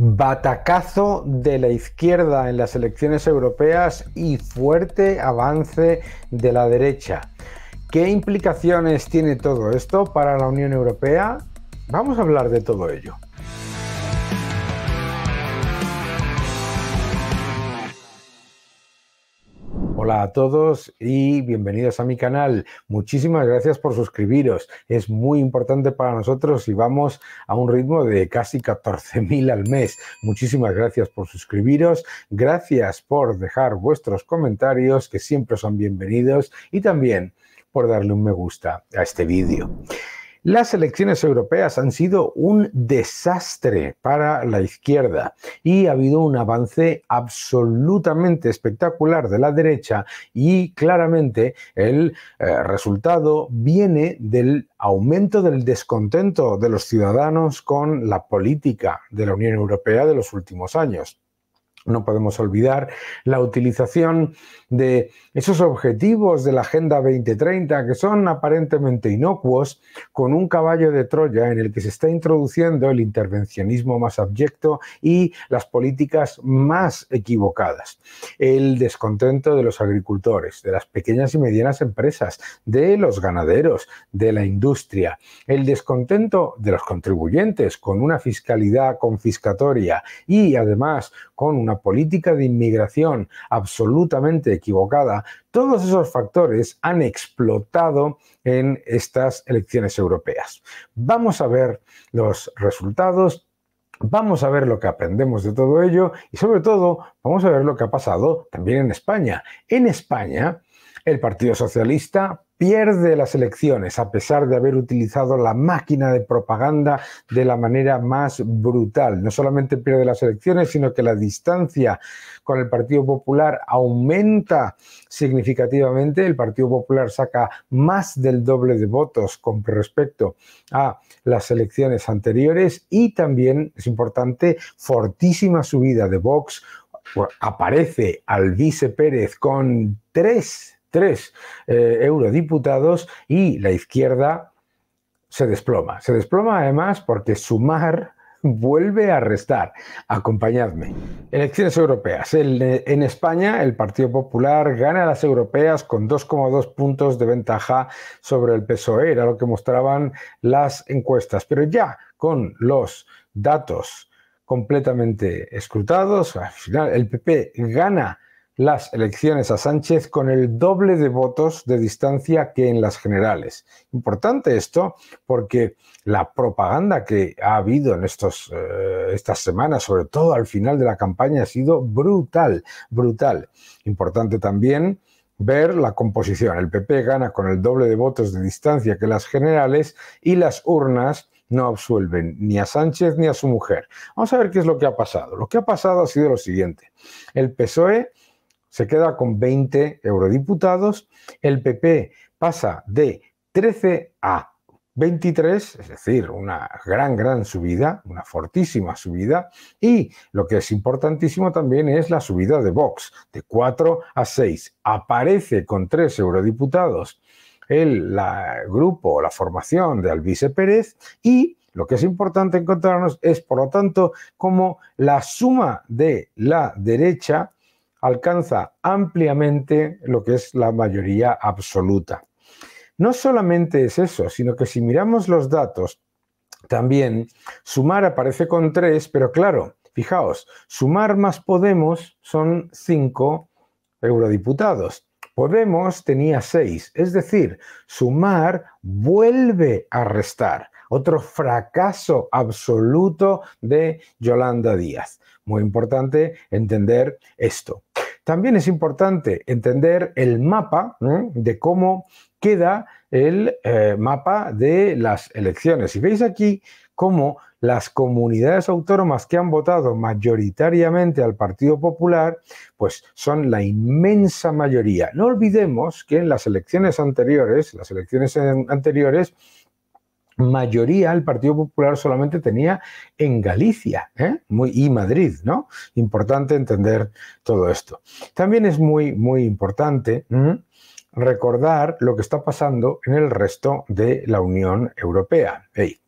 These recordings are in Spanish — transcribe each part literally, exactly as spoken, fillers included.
Batacazo de la izquierda en las elecciones europeas y fuerte avance de la derecha. ¿Qué implicaciones tiene todo esto para la Unión Europea? Vamos a hablar de todo ello. Hola a todos y bienvenidos a mi canal. Muchísimas gracias por suscribiros. Es muy importante para nosotros y vamos a un ritmo de casi catorce mil al mes. Muchísimas gracias por suscribiros. Gracias por dejar vuestros comentarios, que siempre son bienvenidos, y también por darle un me gusta a este vídeo. Las elecciones europeas han sido un desastre para la izquierda y ha habido un avance absolutamente espectacular de la derecha, y claramente el eh, resultado viene del aumento del descontento de los ciudadanos con la política de la Unión Europea de los últimos años. No podemos olvidar la utilización de esos objetivos de la Agenda veinte treinta, que son aparentemente inocuos, con un caballo de Troya en el que se está introduciendo el intervencionismo más abyecto y las políticas más equivocadas. El descontento de los agricultores, de las pequeñas y medianas empresas, de los ganaderos, de la industria. El descontento de los contribuyentes con una fiscalidad confiscatoria y, además, con una política de inmigración absolutamente equivocada. Todos esos factores han explotado en estas elecciones europeas. Vamos a ver los resultados, vamos a ver lo que aprendemos de todo ello y, sobre todo, vamos a ver lo que ha pasado también en España. En España, el Partido Socialista pierde las elecciones a pesar de haber utilizado la máquina de propaganda de la manera más brutal. No solamente pierde las elecciones, sino que la distancia con el Partido Popular aumenta significativamente. El Partido Popular saca más del doble de votos con respecto a las elecciones anteriores, y también es importante, fortísima subida de Vox. Aparece Alvise Pérez con tres Tres eh, eurodiputados y la izquierda se desploma. Se desploma, además, porque Sumar vuelve a restar. Acompañadme. Elecciones europeas. El, en España, el Partido Popular gana las europeas con dos coma dos puntos de ventaja sobre el P S O E. Era lo que mostraban las encuestas. Pero ya con los datos completamente escrutados, al final el P P gana las elecciones a Sánchez con el doble de votos de distancia que en las generales. Importante esto, porque la propaganda que ha habido en estos, eh, estas semanas, sobre todo al final de la campaña, ha sido brutal, brutal. Importante también ver la composición. El P P gana con el doble de votos de distancia que las generales, y las urnas no absuelven ni a Sánchez ni a su mujer. Vamos a ver qué es lo que ha pasado. Lo que ha pasado ha sido lo siguiente. El P S O E se queda con veinte eurodiputados, el P P pasa de trece a veintitrés, es decir, una gran, gran subida, una fortísima subida, y lo que es importantísimo también es la subida de Vox, de cuatro a seis. Aparece con tres eurodiputados el la, grupo, la formación de Alvise Pérez, y lo que es importante encontrarnos es, por lo tanto, cómo la suma de la derecha alcanza ampliamente lo que es la mayoría absoluta. No solamente es eso, sino que si miramos los datos, también Sumar aparece con tres, pero claro, fijaos, Sumar más Podemos son cinco eurodiputados. Podemos tenía seis, es decir, Sumar vuelve a restar. Otro fracaso absoluto de Yolanda Díaz. Muy importante entender esto. También es importante entender el mapa, ¿eh? de cómo queda el eh, mapa de las elecciones. Y veis aquí cómo las comunidades autónomas que han votado mayoritariamente al Partido Popular, pues son la inmensa mayoría. No olvidemos que en las elecciones anteriores, las elecciones anteriores, mayoría el Partido Popular solamente tenía en Galicia, ¿eh? muy, y Madrid, ¿no? Importante entender todo esto. También es muy, muy importante ¿eh? recordar lo que está pasando en el resto de la Unión Europea. Hey.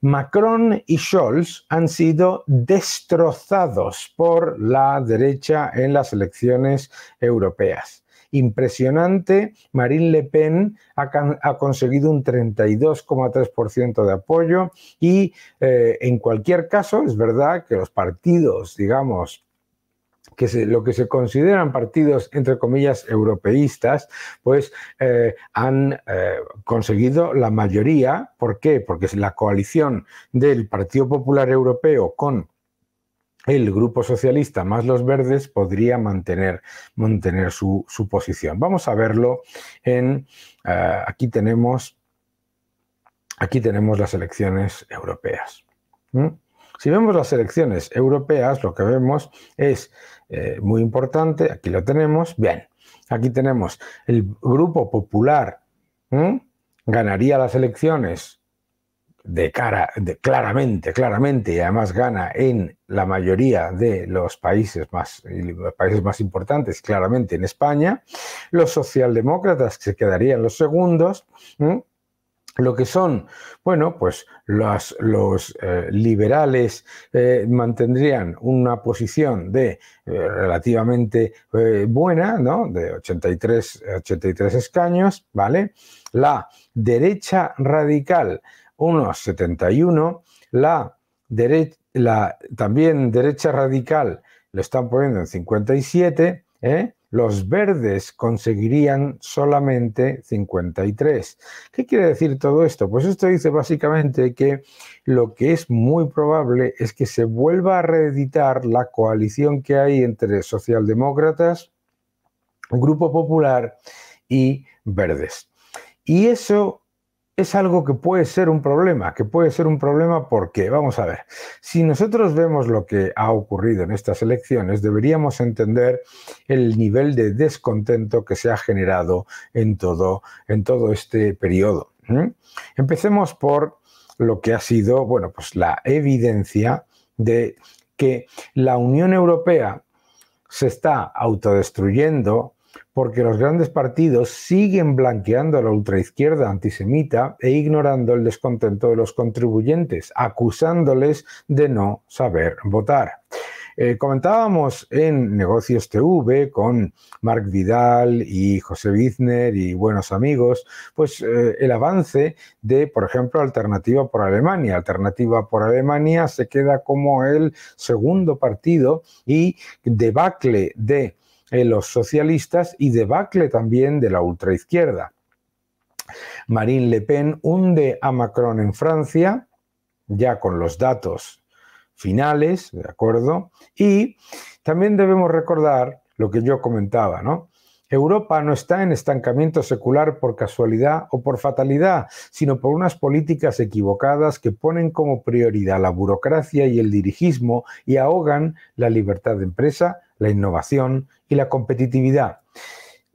Macron y Scholz han sido destrozados por la derecha en las elecciones europeas. Impresionante, Marine Le Pen ha, ha conseguido un treinta y dos coma tres por ciento de apoyo y eh, en cualquier caso es verdad que los partidos, digamos, que se, lo que se consideran partidos, entre comillas, europeístas, pues eh, han eh, conseguido la mayoría. ¿Por qué? Porque la coalición del Partido Popular Europeo con el Grupo Socialista más los Verdes podría mantener, mantener su, su posición. Vamos a verlo en... Uh, aquí, tenemos, aquí tenemos las elecciones europeas. ¿Mm? Si vemos las elecciones europeas, lo que vemos es eh, muy importante. Aquí lo tenemos. Bien, aquí tenemos el Grupo Popular. ¿Mm? Ganaría las elecciones de cara, de, claramente, claramente, y además gana en la mayoría de los países más, los países más importantes, claramente en España. Los socialdemócratas se quedarían los segundos. ¿Mm? Lo que son, bueno, pues los, los eh, liberales eh, mantendrían una posición de eh, relativamente eh, buena, ¿no? De ochenta y tres escaños, ¿vale? La derecha radical, unos setenta y uno, la, dere la también derecha radical lo están poniendo en cincuenta y siete, ¿eh? Los verdes conseguirían solamente cincuenta y tres. ¿Qué quiere decir todo esto? Pues esto dice básicamente que lo que es muy probable es que se vuelva a reeditar la coalición que hay entre socialdemócratas, Grupo Popular y verdes. Y eso es algo que puede ser un problema, que puede ser un problema porque, vamos a ver, si nosotros vemos lo que ha ocurrido en estas elecciones, deberíamos entender el nivel de descontento que se ha generado en todo, en todo este periodo. ¿Mm? Empecemos por lo que ha sido, bueno, pues la evidencia de que la Unión Europea se está autodestruyendo, porque los grandes partidos siguen blanqueando a la ultraizquierda antisemita e ignorando el descontento de los contribuyentes, acusándoles de no saber votar. Eh, comentábamos en Negocios T V con Marc Vidal y José Wiesner y buenos amigos, pues eh, el avance de, por ejemplo, Alternativa por Alemania. Alternativa por Alemania se queda como el segundo partido y debacle de los socialistas y debacle también de la ultraizquierda. Marine Le Pen hunde a Macron en Francia, ya con los datos finales, ¿de acuerdo? Y también debemos recordar lo que yo comentaba, ¿no? Europa no está en estancamiento secular por casualidad o por fatalidad, sino por unas políticas equivocadas que ponen como prioridad la burocracia y el dirigismo y ahogan la libertad de empresa, la innovación y la competitividad.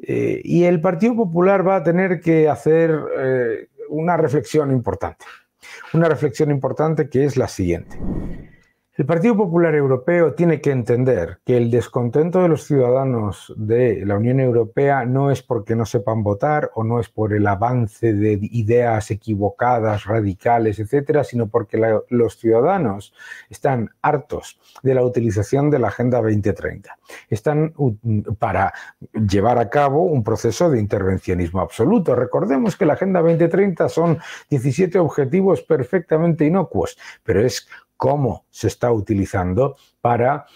Eh, y el Partido Popular va a tener que hacer eh, una reflexión importante. Una reflexión importante que es la siguiente. El Partido Popular Europeo tiene que entender que el descontento de los ciudadanos de la Unión Europea no es porque no sepan votar o no es por el avance de ideas equivocadas, radicales, etcétera, sino porque la, los ciudadanos están hartos de la utilización de la Agenda veinte treinta. Están para llevar a cabo un proceso de intervencionismo absoluto. Recordemos que la Agenda veinte treinta son diecisiete objetivos perfectamente inocuos, pero es cómo se está utilizando para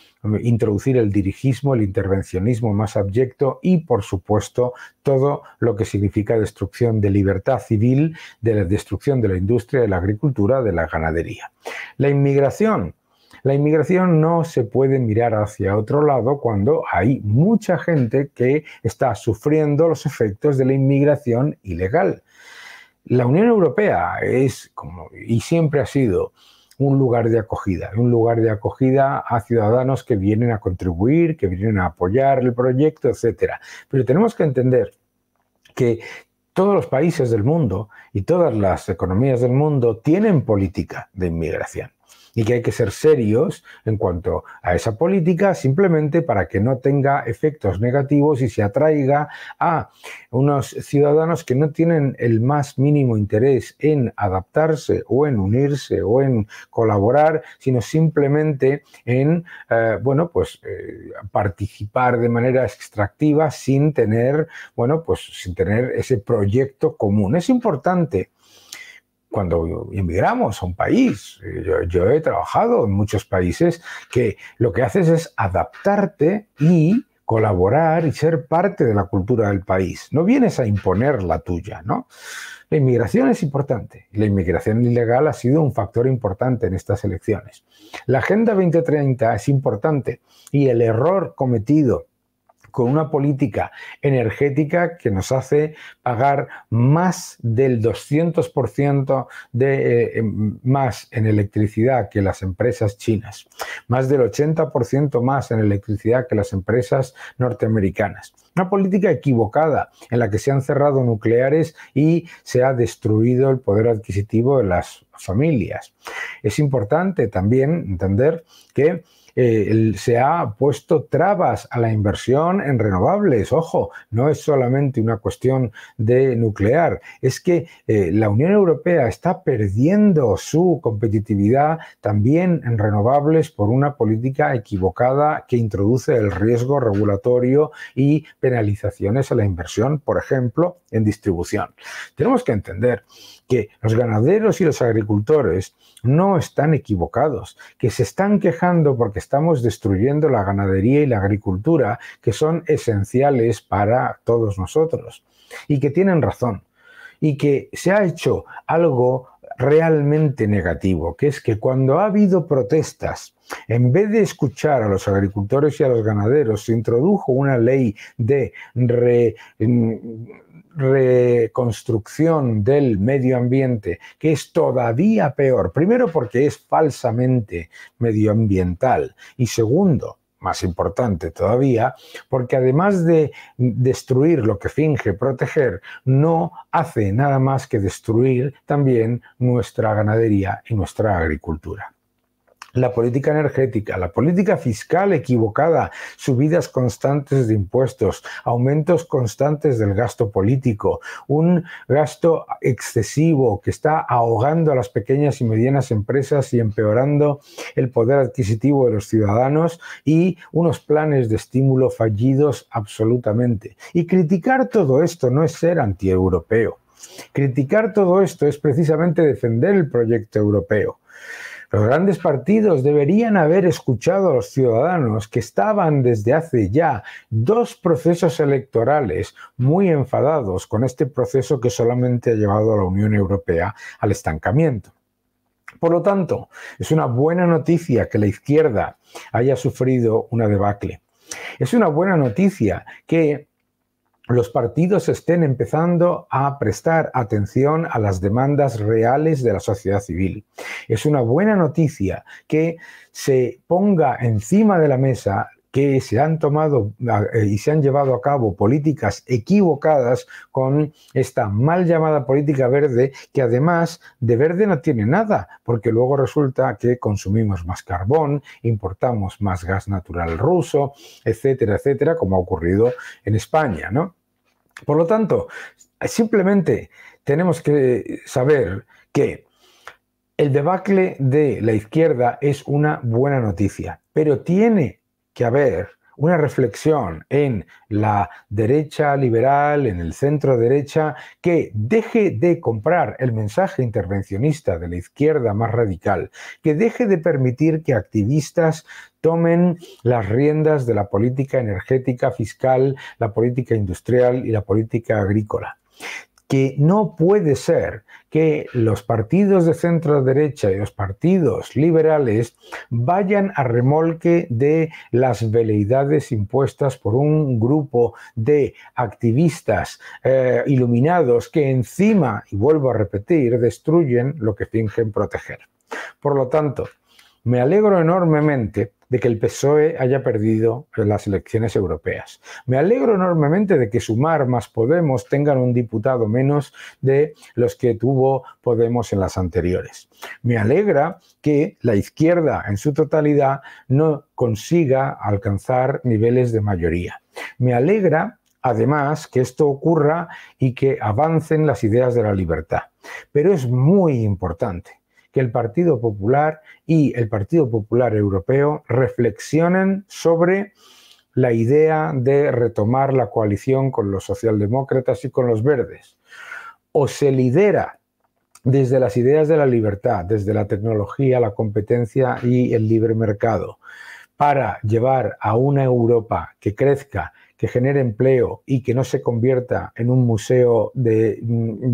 introducir el dirigismo, el intervencionismo más abyecto y, por supuesto, todo lo que significa destrucción de libertad civil, de la destrucción de la industria, de la agricultura, de la ganadería. La inmigración. La inmigración no se puede mirar hacia otro lado cuando hay mucha gente que está sufriendo los efectos de la inmigración ilegal. La Unión Europea es, como, y siempre ha sido, un lugar de acogida, un lugar de acogida a ciudadanos que vienen a contribuir, que vienen a apoyar el proyecto, etcétera. Pero tenemos que entender que todos los países del mundo y todas las economías del mundo tienen política de inmigración. y que hay que ser serios en cuanto a esa política, simplemente para que no tenga efectos negativos y se atraiga a unos ciudadanos que no tienen el más mínimo interés en adaptarse o en unirse o en colaborar, sino simplemente en eh, bueno, pues eh, participar de manera extractiva sin tener, bueno, pues sin tener ese proyecto común. Es importante cuando emigramos a un país. Yo, yo he trabajado en muchos países que lo que haces es adaptarte y colaborar y ser parte de la cultura del país. No vienes a imponer la tuya, ¿no? La inmigración es importante. La inmigración ilegal ha sido un factor importante en estas elecciones. La Agenda veinte treinta es importante, y el error cometido con una política energética que nos hace pagar más del doscientos por ciento de, eh, más en electricidad que las empresas chinas, más del ochenta por ciento más en electricidad que las empresas norteamericanas. Una política equivocada en la que se han cerrado nucleares y se ha destruido el poder adquisitivo de las familias. Es importante también entender que Eh, se ha puesto trabas a la inversión en renovables. Ojo, no es solamente una cuestión de nuclear, es que eh, la Unión Europea está perdiendo su competitividad también en renovables por una política equivocada que introduce el riesgo regulatorio y penalizaciones a la inversión, por ejemplo, en distribución. Tenemos que entender que los ganaderos y los agricultores no están equivocados, que se están quejando porque estamos destruyendo la ganadería y la agricultura, que son esenciales para todos nosotros, y que tienen razón, y que se ha hecho algo realmente negativo, que es que cuando ha habido protestas, en vez de escuchar a los agricultores y a los ganaderos, se introdujo una ley de re... reconstrucción del medio ambiente, que es todavía peor. Primero, porque es falsamente medioambiental, y segundo, más importante todavía, porque además de destruir lo que finge proteger, no hace nada más que destruir también nuestra ganadería y nuestra agricultura. La política energética, la política fiscal equivocada, subidas constantes de impuestos, aumentos constantes del gasto político, un gasto excesivo que está ahogando a las pequeñas y medianas empresas y empeorando el poder adquisitivo de los ciudadanos, y unos planes de estímulo fallidos absolutamente. Y criticar todo esto no es ser antieuropeo. Criticar todo esto es precisamente defender el proyecto europeo. Los grandes partidos deberían haber escuchado a los ciudadanos, que estaban desde hace ya dos procesos electorales muy enfadados con este proceso que solamente ha llevado a la Unión Europea al estancamiento. Por lo tanto, es una buena noticia que la izquierda haya sufrido una debacle. Es una buena noticia que los partidos estén empezando a prestar atención a las demandas reales de la sociedad civil. Es una buena noticia que se ponga encima de la mesa que se han tomado y se han llevado a cabo políticas equivocadas con esta mal llamada política verde, que además de verde no tiene nada, porque luego resulta que consumimos más carbón, importamos más gas natural ruso, etcétera, etcétera, como ha ocurrido en España, ¿no? Por lo tanto, simplemente tenemos que saber que el debacle de la izquierda es una buena noticia, pero tiene que haber una reflexión en la derecha liberal, en el centro derecha, que deje de comprar el mensaje intervencionista de la izquierda más radical, que deje de permitir que activistas tomen las riendas de la política energética, fiscal, la política industrial y la política agrícola. Que no puede ser que los partidos de centro derecha y los partidos liberales vayan a remolque de las veleidades impuestas por un grupo de activistas eh, iluminados que encima, y vuelvo a repetir, destruyen lo que fingen proteger. Por lo tanto, me alegro enormemente de que el P S O E haya perdido las elecciones europeas. Me alegro enormemente de que Sumar más Podemos tengan un diputado menos de los que tuvo Podemos en las anteriores. Me alegra que la izquierda en su totalidad no consiga alcanzar niveles de mayoría. Me alegra, además, que esto ocurra y que avancen las ideas de la libertad. Pero es muy importante que el Partido Popular y el Partido Popular Europeo reflexionen sobre la idea de retomar la coalición con los socialdemócratas y con los verdes. O se lidera desde las ideas de la libertad, desde la tecnología, la competencia y el libre mercado, para llevar a una Europa que crezca, que genere empleo y que no se convierta en un museo de,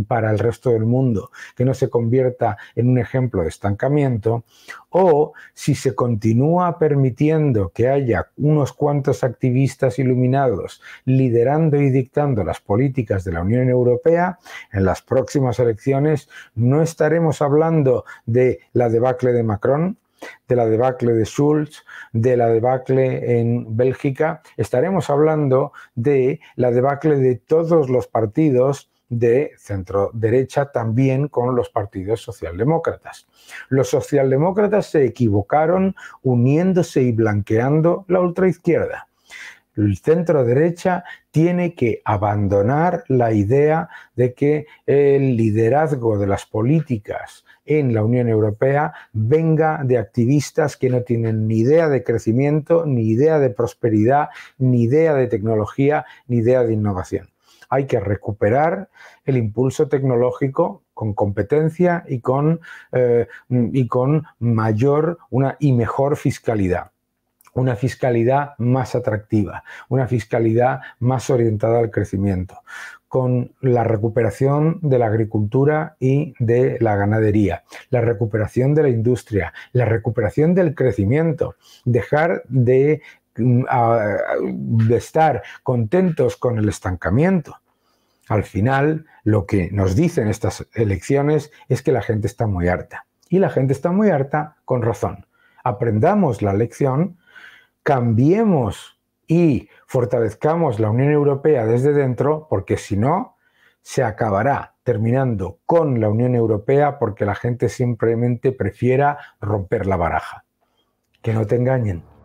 para el resto del mundo, que no se convierta en un ejemplo de estancamiento, o si se continúa permitiendo que haya unos cuantos activistas iluminados liderando y dictando las políticas de la Unión Europea, en las próximas elecciones no estaremos hablando de la debacle de Macron, de la debacle de Schulz, de la debacle en Bélgica. Estaremos hablando de la debacle de todos los partidos de centro-derecha, también con los partidos socialdemócratas. Los socialdemócratas se equivocaron uniéndose y blanqueando la ultraizquierda. El centro-derecha tiene que abandonar la idea de que el liderazgo de las políticas en la Unión Europea venga de activistas que no tienen ni idea de crecimiento, ni idea de prosperidad, ni idea de tecnología, ni idea de innovación. Hay que recuperar el impulso tecnológico con competencia y con, eh, y con mayor una, y mejor fiscalidad. Una fiscalidad más atractiva, una fiscalidad más orientada al crecimiento, con la recuperación de la agricultura y de la ganadería, la recuperación de la industria, la recuperación del crecimiento, dejar de, de estar contentos con el estancamiento. Al final, lo que nos dicen estas elecciones es que la gente está muy harta, y la gente está muy harta con razón. Aprendamos la lección, cambiemos y fortalezcamos la Unión Europea desde dentro, porque si no, se acabará terminando con la Unión Europea porque la gente simplemente prefiera romper la baraja. Que no te engañen.